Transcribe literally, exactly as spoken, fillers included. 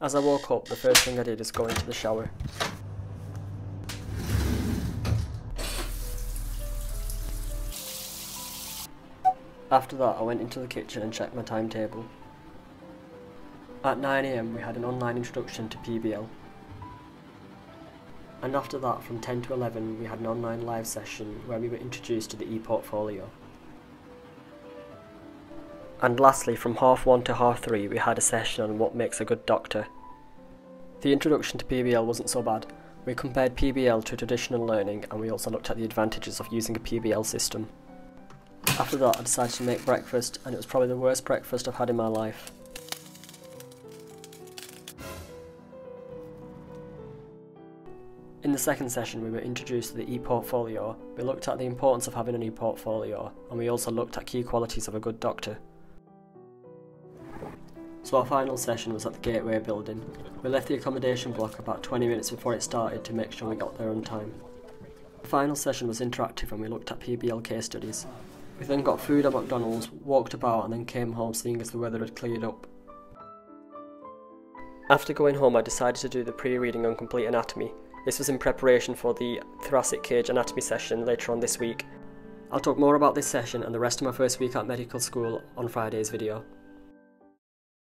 As I woke up, the first thing I did is go into the shower. After that, I went into the kitchen and checked my timetable. At nine A M we had an online introduction to P B L. And after that, from ten to eleven, we had an online live session where we were introduced to the ePortfolio. And lastly, from half one to half three, we had a session on what makes a good doctor. The introduction to P B L wasn't so bad. We compared P B L to traditional learning, and we also looked at the advantages of using a P B L system. After that, I decided to make breakfast, and it was probably the worst breakfast I've had in my life. In the second session, we were introduced to the ePortfolio. We looked at the importance of having an ePortfolio, and we also looked at key qualities of a good doctor. So our final session was at the Gateway building. We left the accommodation block about twenty minutes before it started to make sure we got there on time. The final session was interactive and we looked at P B L case studies. We then got food at McDonald's, walked about and then came home seeing as the weather had cleared up. After going home I decided to do the pre-reading on complete anatomy. This was in preparation for the thoracic cage anatomy session later on this week. I'll talk more about this session and the rest of my first week at medical school on Friday's video.